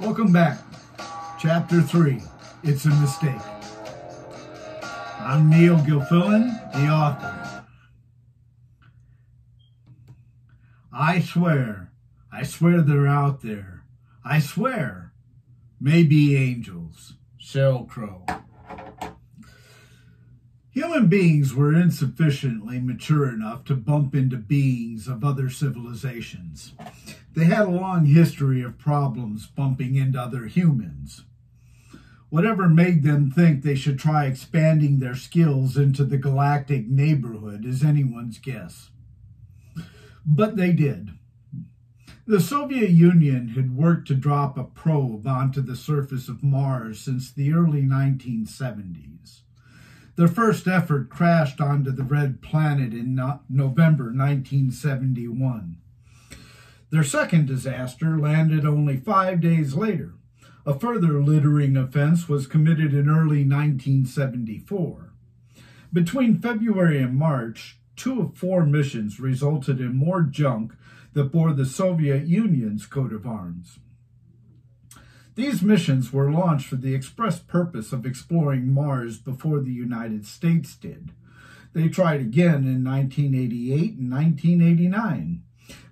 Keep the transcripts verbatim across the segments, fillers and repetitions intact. Welcome back. Chapter three, It's a Mistake. I'm Neil Gilfillan, the author. I swear, I swear they're out there. I swear, maybe angels. Sheryl Crow. Human beings were insufficiently mature enough to bump into beings of other civilizations. They had a long history of problems bumping into other humans. Whatever made them think they should try expanding their skills into the galactic neighborhood is anyone's guess. But they did. The Soviet Union had worked to drop a probe onto the surface of Mars since the early nineteen seventies. Their first effort crashed onto the Red Planet in November nineteen seventy-one. Their second disaster landed only five days later. A further littering offense was committed in early nineteen seventy-four. Between February and March, two of four missions resulted in more junk that bore the Soviet Union's coat of arms. These missions were launched for the express purpose of exploring Mars before the United States did. They tried again in nineteen eighty-eight and nineteen eighty-nine,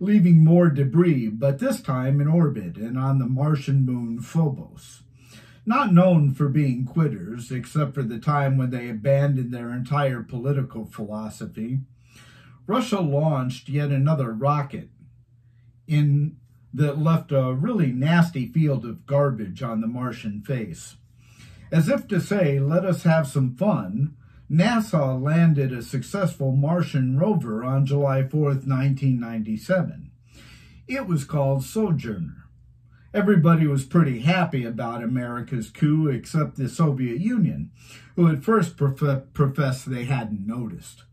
leaving more debris, but this time in orbit and on the Martian moon Phobos. Not known for being quitters, except for the time when they abandoned their entire political philosophy, Russia launched yet another rocket in that left a really nasty field of garbage on the Martian face. As if to say, let us have some fun, NASA landed a successful Martian rover on July fourth, nineteen ninety-seven. It was called Sojourner. Everybody was pretty happy about America's coup except the Soviet Union, who at first professed they hadn't noticed.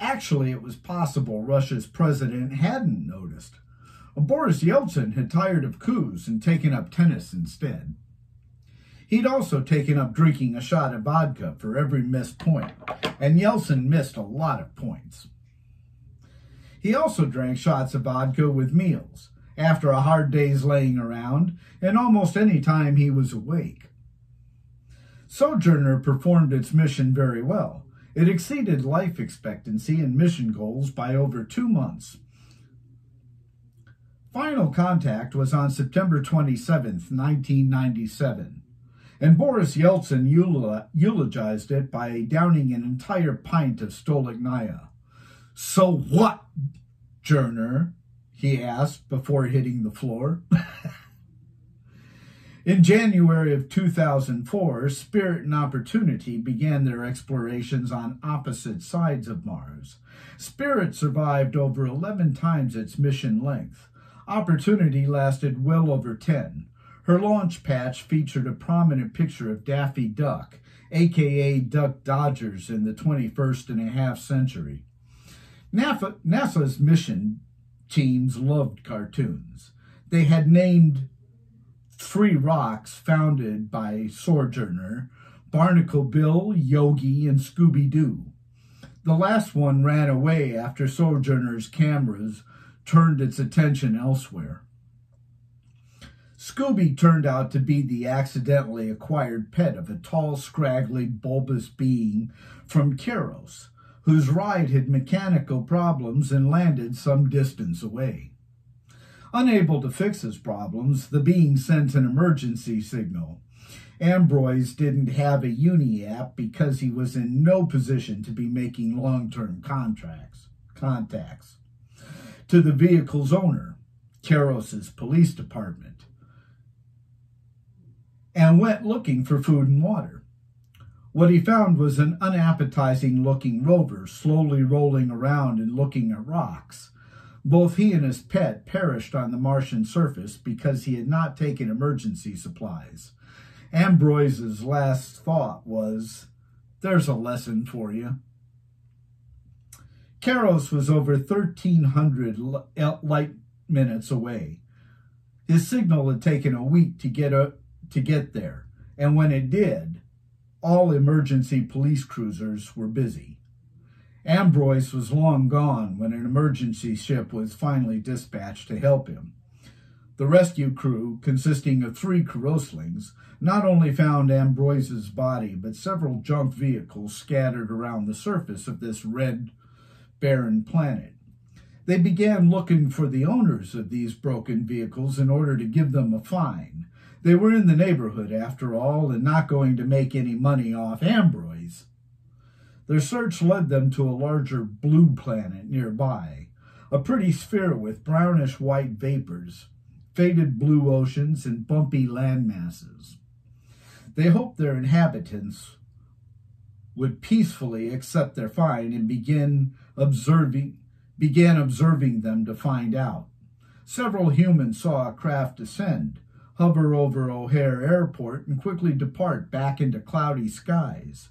Actually, it was possible Russia's president hadn't noticed. Boris Yeltsin had tired of coups and taken up tennis instead. He'd also taken up drinking a shot of vodka for every missed point, and Yeltsin missed a lot of points. He also drank shots of vodka with meals, after a hard day's laying around, and almost any time he was awake. Sojourner performed its mission very well. It exceeded life expectancy and mission goals by over two months. Final contact was on September twenty-seventh, nineteen ninety-seven, and Boris Yeltsin eulogized it by downing an entire pint of Stolichnaya. "So what, Journer?" he asked before hitting the floor. In January of two thousand four, Spirit and Opportunity began their explorations on opposite sides of Mars. Spirit survived over eleven times its mission length. Opportunity lasted well over ten. Her launch patch featured a prominent picture of Daffy Duck, a k a. Duck Dodgers in the twenty-first and a half century. NASA's mission teams loved cartoons. They had named three rocks founded by Sojourner: Barnacle Bill, Yogi, and Scooby-Doo. The last one ran away after Sojourner's cameras turned its attention elsewhere. Scooby turned out to be the accidentally acquired pet of a tall, scraggly, bulbous being from Karos, whose ride had mechanical problems and landed some distance away. Unable to fix his problems, the being sent an emergency signal. Ambroise didn't have a uni-app because he was in no position to be making long-term contracts, contacts. To the vehicle's owner, Karos's police department, and went looking for food and water. What he found was an unappetizing-looking rover slowly rolling around and looking at rocks. Both he and his pet perished on the Martian surface because he had not taken emergency supplies. Ambroise's last thought was, "There's a lesson for you." Karos was over thirteen hundred light minutes away. His signal had taken a week to get a, to get there, and when it did, all emergency police cruisers were busy. Ambroise was long gone when an emergency ship was finally dispatched to help him. The rescue crew, consisting of three Karoslings, not only found Ambroise's body, but several junk vehicles scattered around the surface of this red, barren planet. They began looking for the owners of these broken vehicles in order to give them a fine. They were in the neighborhood, after all, and not going to make any money off Ambroise. Their search led them to a larger blue planet nearby, a pretty sphere with brownish-white vapors, faded blue oceans, and bumpy landmasses. They hoped their inhabitants would peacefully accept their fine and begin observing, began observing them to find out. Several humans saw a craft descend, hover over O'Hare Airport, and quickly depart back into cloudy skies.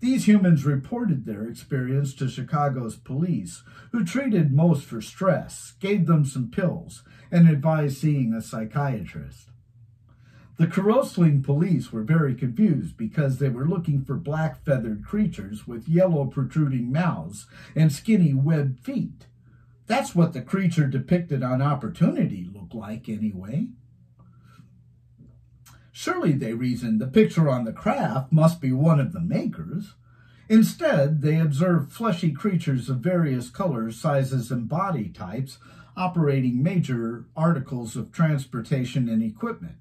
These humans reported their experience to Chicago's police, who treated most for stress, gave them some pills, and advised seeing a psychiatrist. The Karosling police were very confused because they were looking for black-feathered creatures with yellow protruding mouths and skinny webbed feet. That's what the creature depicted on Opportunity looked like, anyway. Surely, they reasoned, the picture on the craft must be one of the makers. Instead, they observed fleshy creatures of various colors, sizes, and body types operating major articles of transportation and equipment.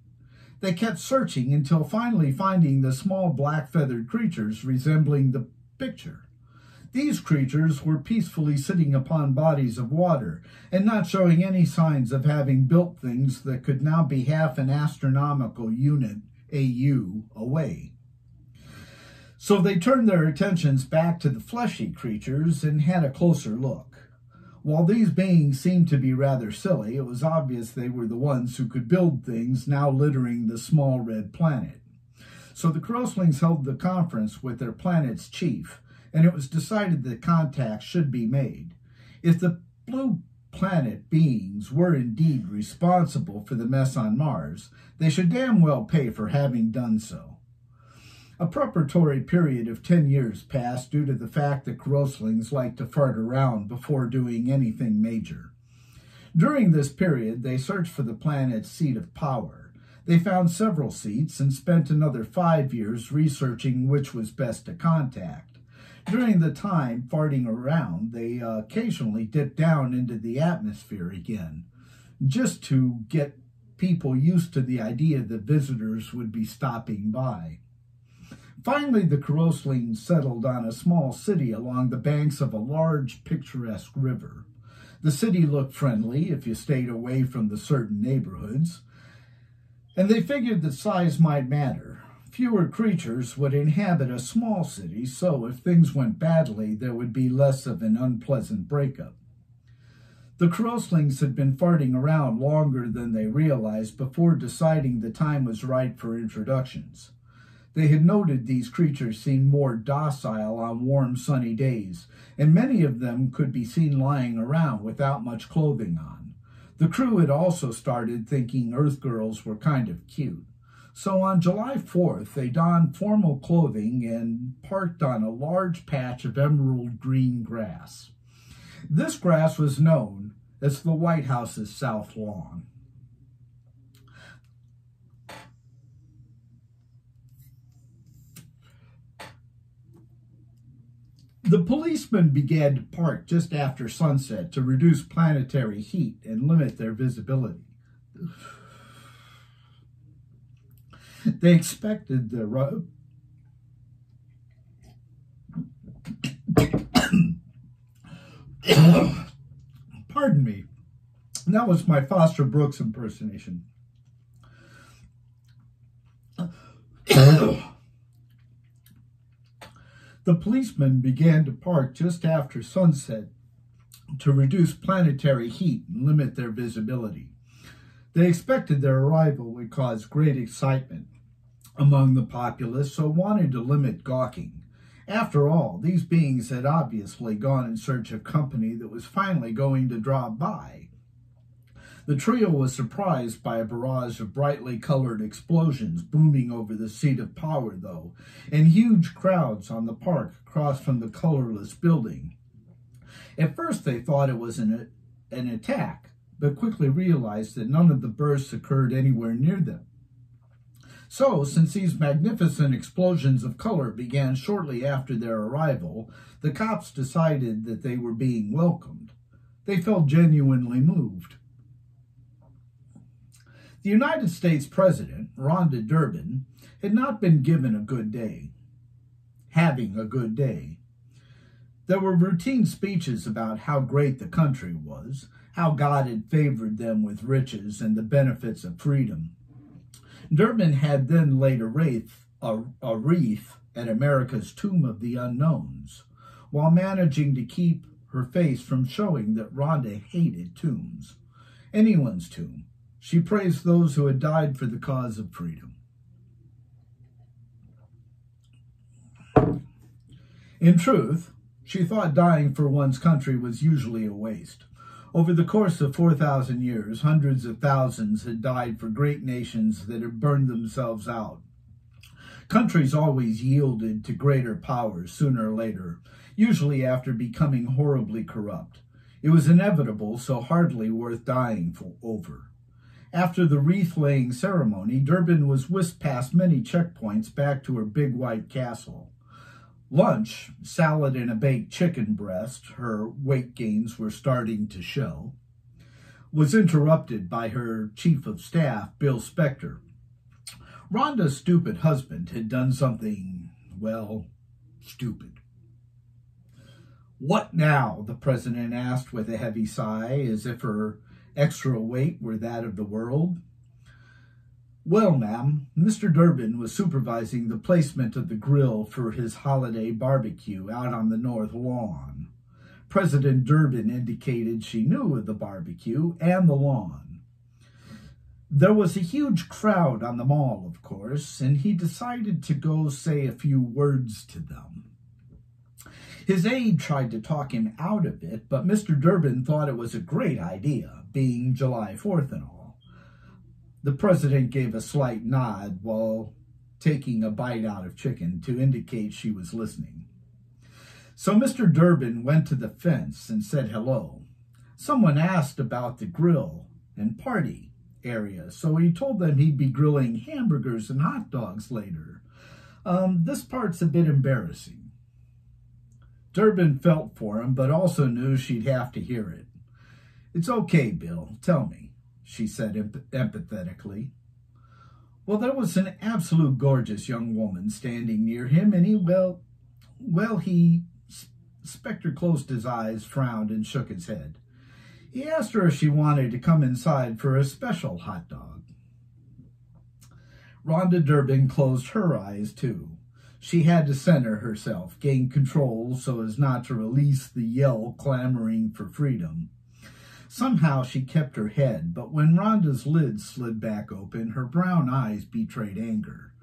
They kept searching until finally finding the small black-feathered creatures resembling the picture. These creatures were peacefully sitting upon bodies of water and not showing any signs of having built things that could now be half an astronomical unit, A U, away. So they turned their attentions back to the fleshy creatures and had a closer look. While these beings seemed to be rather silly, it was obvious they were the ones who could build things now littering the small red planet. So the Karoslings held the conference with their planet's chief, and it was decided that contact should be made. If the blue planet beings were indeed responsible for the mess on Mars, they should damn well pay for having done so. A preparatory period of ten years passed due to the fact that Karoslings liked to fart around before doing anything major. During this period, they searched for the planet's seat of power. They found several seats and spent another five years researching which was best to contact. During the time farting around, they uh, occasionally dipped down into the atmosphere again, just to get people used to the idea that visitors would be stopping by. Finally, the Karoslings settled on a small city along the banks of a large, picturesque river. The city looked friendly if you stayed away from the certain neighborhoods, and they figured that size might matter. Fewer creatures would inhabit a small city, so if things went badly, there would be less of an unpleasant breakup. The Karoslings had been farting around longer than they realized before deciding the time was right for introductions. They had noted these creatures seemed more docile on warm, sunny days, and many of them could be seen lying around without much clothing on. The crew had also started thinking Earth girls were kind of cute. So on July fourth, they donned formal clothing and parked on a large patch of emerald green grass. This grass was known as the White House's South Lawn. The policemen began to park just after sunset to reduce planetary heat and limit their visibility. They expected the ro- Pardon me. That was my Foster Brooks impersonation. The policemen began to park just after sunset to reduce planetary heat and limit their visibility. They expected their arrival would cause great excitement among the populace, so wanted to limit gawking. After all, these beings had obviously gone in search of company that was finally going to draw by. The trio was surprised by a barrage of brightly colored explosions booming over the seat of power, though, and huge crowds on the park across from the colorless building. At first, they thought it was an, an attack, but quickly realized that none of the bursts occurred anywhere near them. So, since these magnificent explosions of color began shortly after their arrival, the cops decided that they were being welcomed. They felt genuinely moved. The United States President, Rhonda Durbin, had not been given a good day, having a good day. There were routine speeches about how great the country was, how God had favored them with riches and the benefits of freedom. Durbin had then laid a wreath, a, a wreath at America's Tomb of the Unknowns, while managing to keep her face from showing that Rhonda hated tombs. Anyone's tomb. She praised those who had died for the cause of freedom. In truth, she thought dying for one's country was usually a waste. Over the course of four thousand years, hundreds of thousands had died for great nations that had burned themselves out. Countries always yielded to greater powers sooner or later, usually after becoming horribly corrupt. It was inevitable, so hardly worth dying for over. After the wreath-laying ceremony, Durbin was whisked past many checkpoints back to her big white castle. Lunch, salad and a baked chicken breast, her weight gains were starting to show, was interrupted by her chief of staff, Bill Specter. Rhonda's stupid husband had done something, well, stupid. "What now?" the president asked with a heavy sigh, as if her extra weight were that of the world. "Well, ma'am, Mister Durbin was supervising the placement of the grill for his holiday barbecue out on the North Lawn." President Durbin indicated she knew of the barbecue and the lawn. "There was a huge crowd on the mall, of course, and he decided to go say a few words to them. His aide tried to talk him out of it, but Mister Durbin thought it was a great idea, being July fourth and all." The president gave a slight nod while taking a bite out of chicken to indicate she was listening. "So Mister Durbin went to the fence and said hello. Someone asked about the grill and party area, so he told them he'd be grilling hamburgers and hot dogs later. Um, this part's a bit embarrassing." Durbin felt for him, but also knew she'd have to hear it. "It's okay, Bill, tell me," she said empath- empathetically. "Well, there was an absolute gorgeous young woman standing near him, and he, well, well, he, Spectre closed his eyes, frowned, and shook his head. He asked her if she wanted to come inside for a special hot dog." Rhonda Durbin closed her eyes, too. She had to center herself, gain control so as not to release the yell clamoring for freedom. Somehow she kept her head, but when Rhonda's lids slid back open, her brown eyes betrayed anger.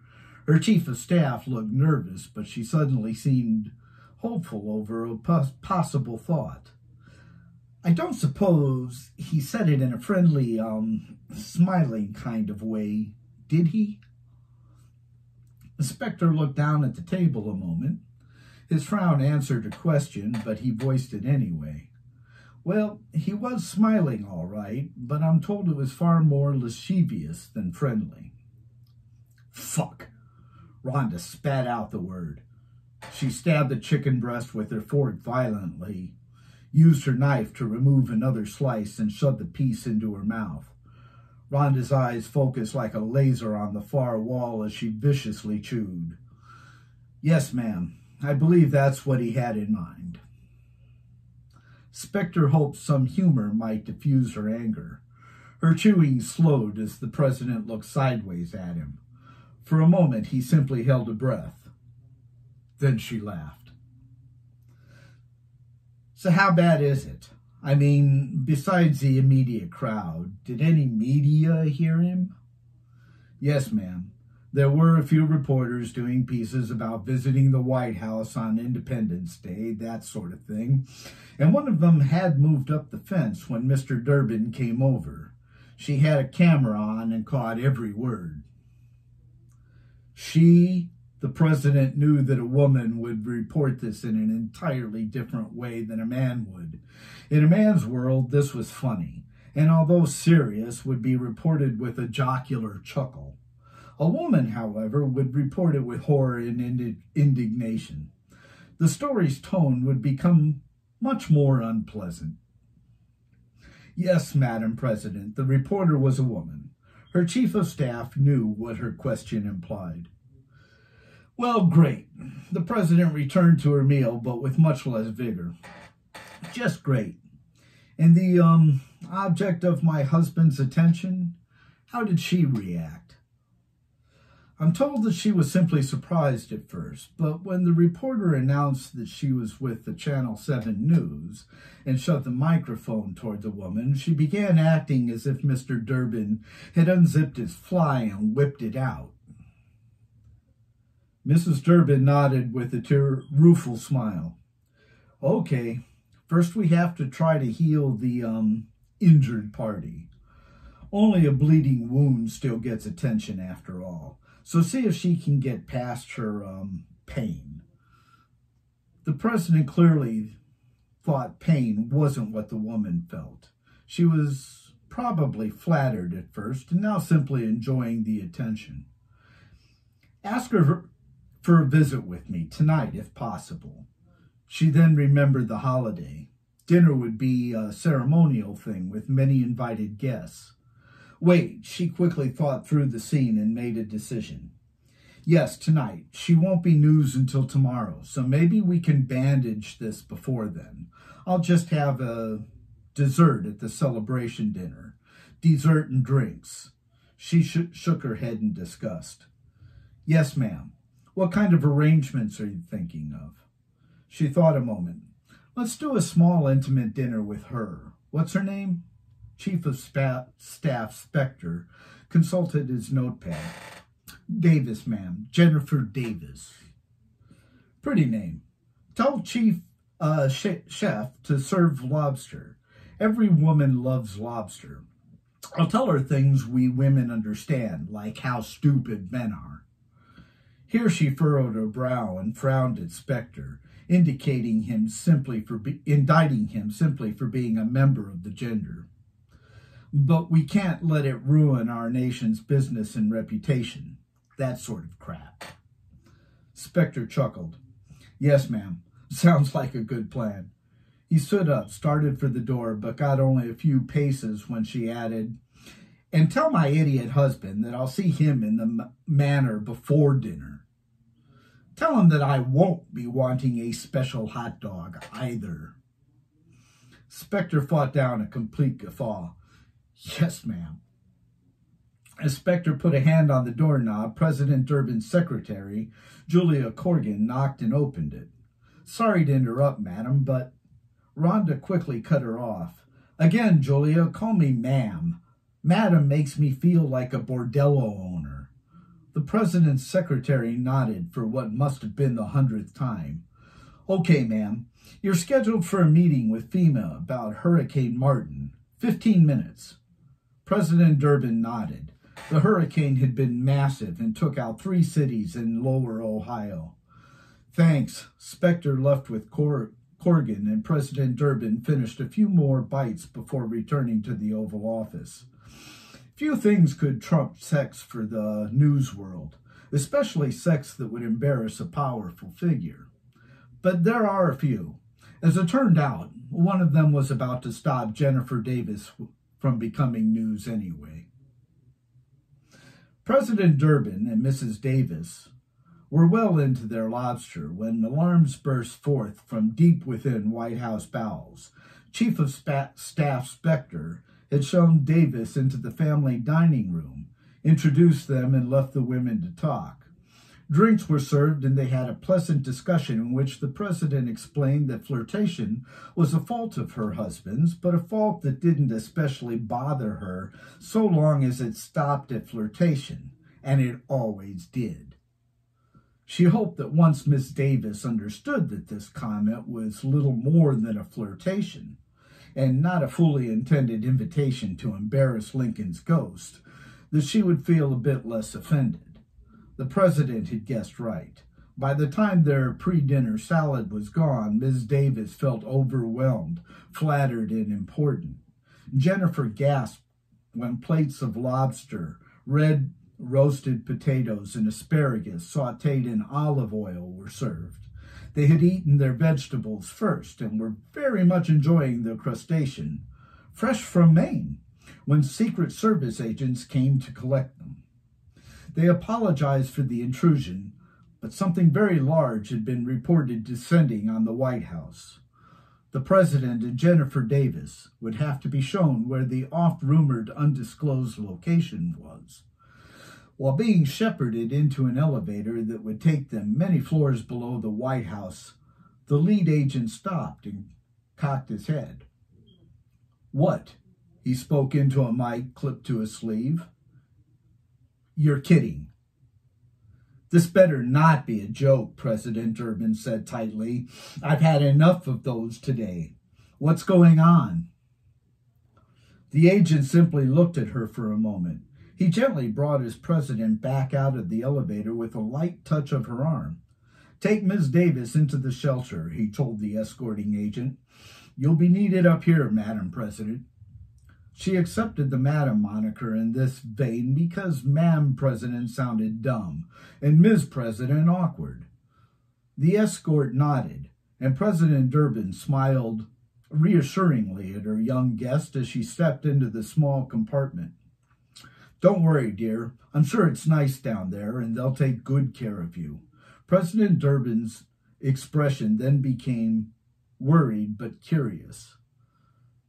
Her chief of staff looked nervous, but she suddenly seemed hopeful over a pos- possible thought. "I don't suppose he said it in a friendly, um, smiling kind of way, did he?" The Spectre looked down at the table a moment. His frown answered a question, but he voiced it anyway. "Well, he was smiling all right, but I'm told it was far more lascivious than friendly." "Fuck!" Rhonda spat out the word. She stabbed the chicken breast with her fork violently, used her knife to remove another slice, and shoved the piece into her mouth. Rhonda's eyes focused like a laser on the far wall as she viciously chewed. "Yes, ma'am, I believe that's what he had in mind." Spectre hoped some humor might diffuse her anger. Her chewing slowed as the president looked sideways at him. For a moment, he simply held a breath. Then she laughed. "So how bad is it? I mean, besides the immediate crowd, did any media hear him?" "Yes, ma'am. There were a few reporters doing pieces about visiting the White House on Independence Day, that sort of thing, and one of them had moved up the fence when Mister Durbin came over. She had a camera on and caught every word." She, the president, knew that a woman would report this in an entirely different way than a man would. In a man's world, this was funny. and although serious, would be reported with a jocular chuckle. A woman, however, would report it with horror and ind- indignation. The story's tone would become much more unpleasant. Yes, Madam President, the reporter was a woman. Her chief of staff knew what her question implied. Well, great. The president returned to her meal, but with much less vigor. Just great. And the um, object of my husband's attention, how did she react? I'm told that she was simply surprised at first, but when the reporter announced that she was with the Channel seven News and shut the microphone toward the woman, she began acting as if Mister Durbin had unzipped his fly and whipped it out. Missus Durbin nodded with a tear- rueful smile. Okay, first we have to try to heal the um, injured party. Only a bleeding wound still gets attention after all. So see if she can get past her um, pain. The president clearly thought pain wasn't what the woman felt. She was probably flattered at first and now simply enjoying the attention. Ask her for a visit with me tonight, if possible. She then remembered the holiday. Dinner would be a ceremonial thing with many invited guests. Wait, she quickly thought through the scene and made a decision. Yes, tonight. She won't be news until tomorrow, so maybe we can bandage this before then. I'll just have a dessert at the celebration dinner. Dessert and drinks. She sh- shook her head in disgust. Yes, ma'am. What kind of arrangements are you thinking of? She thought a moment. Let's do a small, intimate dinner with her. What's her name? Chief of Staff Specter consulted his notepad. Davis, ma'am. Jennifer Davis. Pretty name. Tell Chief uh, Chef to serve lobster. Every woman loves lobster. I'll tell her things we women understand, like how stupid men are. Here she furrowed her brow and frowned at Specter, indicating him simply for be- indicting him simply for being a member of the gender. But we can't let it ruin our nation's business and reputation. That sort of crap. Specter chuckled. Yes, ma'am. Sounds like a good plan. He stood up, started for the door, but got only a few paces when she added, and tell my idiot husband that I'll see him in the m- manor before dinner. Tell him that I won't be wanting a special hot dog either. Specter fought down a complete guffaw. Yes, ma'am. As Specter put a hand on the doorknob, President Durbin's secretary, Julia Corgan, knocked and opened it. Sorry to interrupt, madam, but... Rhonda quickly cut her off. Again, Julia, call me ma'am. Madam makes me feel like a bordello owner. The president's secretary nodded for what must have been the hundredth time. Okay, ma'am. You're scheduled for a meeting with FEMA about Hurricane Martin. Fifteen minutes. President Durbin nodded. The hurricane had been massive and took out three cities in lower Ohio. Thanks. Specter left with Cor- Corgan, and President Durbin finished a few more bites before returning to the Oval Office. Few things could trump sex for the news world, especially sex that would embarrass a powerful figure. But there are a few. As it turned out, one of them was about to stop Jennifer Davis from becoming news anyway. President Durbin and Missus Davis were well into their lobster when alarms burst forth from deep within White House bowels. Chief of Staff Specter had shown Davis into the family dining room, introduced them, and left the women to talk. Drinks were served, and they had a pleasant discussion in which the president explained that flirtation was a fault of her husband's, but a fault that didn't especially bother her so long as it stopped at flirtation, and it always did. She hoped that once Miss Davis understood that this comment was little more than a flirtation, and not a fully intended invitation to embarrass Lincoln's ghost, that she would feel a bit less offended. The president had guessed right. By the time their pre-dinner salad was gone, Miz Davis felt overwhelmed, flattered, and important. Jennifer gasped when plates of lobster, red roasted potatoes, and asparagus sautéed in olive oil were served. They had eaten their vegetables first and were very much enjoying the crustacean, fresh from Maine, when Secret Service agents came to collect them. They apologized for the intrusion, but something very large had been reported descending on the White House. The president and Jennifer Davis would have to be shown where the oft-rumored undisclosed location was. While being shepherded into an elevator that would take them many floors below the White House, the lead agent stopped and cocked his head. "What?" he spoke into a mic clipped to his sleeve. "You're kidding." "This better not be a joke," President Durbin said tightly. "I've had enough of those today. What's going on?" The agent simply looked at her for a moment. He gently brought his president back out of the elevator with a light touch of her arm. "Take Miz Davis into the shelter," he told the escorting agent. "You'll be needed up here, Madam President." She accepted the Madam moniker in this vein because Ma'am President sounded dumb and Miz President awkward. The escort nodded, and President Durbin smiled reassuringly at her young guest as she stepped into the small compartment. "Don't worry, dear. I'm sure it's nice down there, and they'll take good care of you." President Durbin's expression then became worried but curious.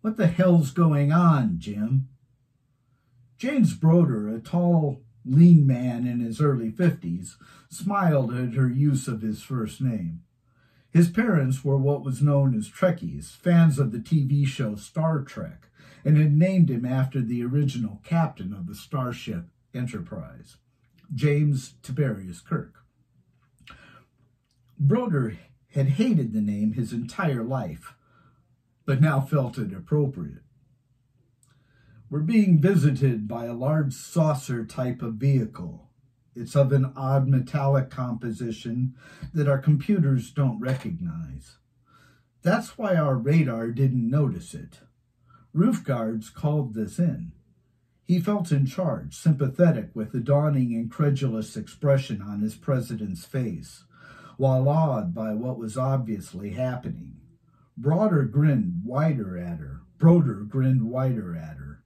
"What the hell's going on, Jim?" James Broder, a tall, lean man in his early fifties, smiled at her use of his first name. His parents were what was known as Trekkies, fans of the T V show Star Trek, and had named him after the original captain of the Starship Enterprise, James Tiberius Kirk. Broder had hated the name his entire life, but now felt it appropriate. "We're being visited by a large saucer type of vehicle. It's of an odd metallic composition that our computers don't recognize. That's why our radar didn't notice it. Roof guards called this in." He felt in charge, sympathetic with the dawning incredulous expression on his president's face, while awed by what was obviously happening. Broder grinned wider at her. Broder grinned wider at her.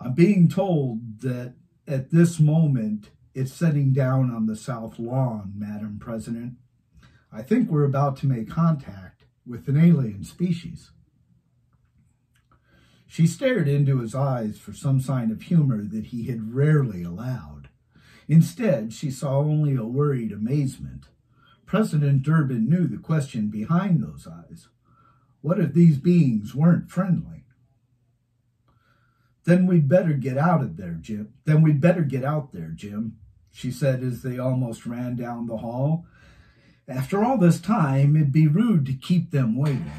"I'm being told that at this moment it's setting down on the South Lawn, Madam President. I think we're about to make contact with an alien species." She stared into his eyes for some sign of humor that he had rarely allowed. Instead, she saw only a worried amazement. President Durbin knew the question behind those eyes. What if these beings weren't friendly? "Then we'd better get out of there, Jim. Then we'd better get out there, Jim," she said as they almost ran down the hall. "After all this time, it'd be rude to keep them waiting."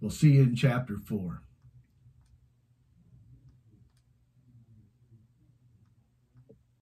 We'll see you in Chapter four.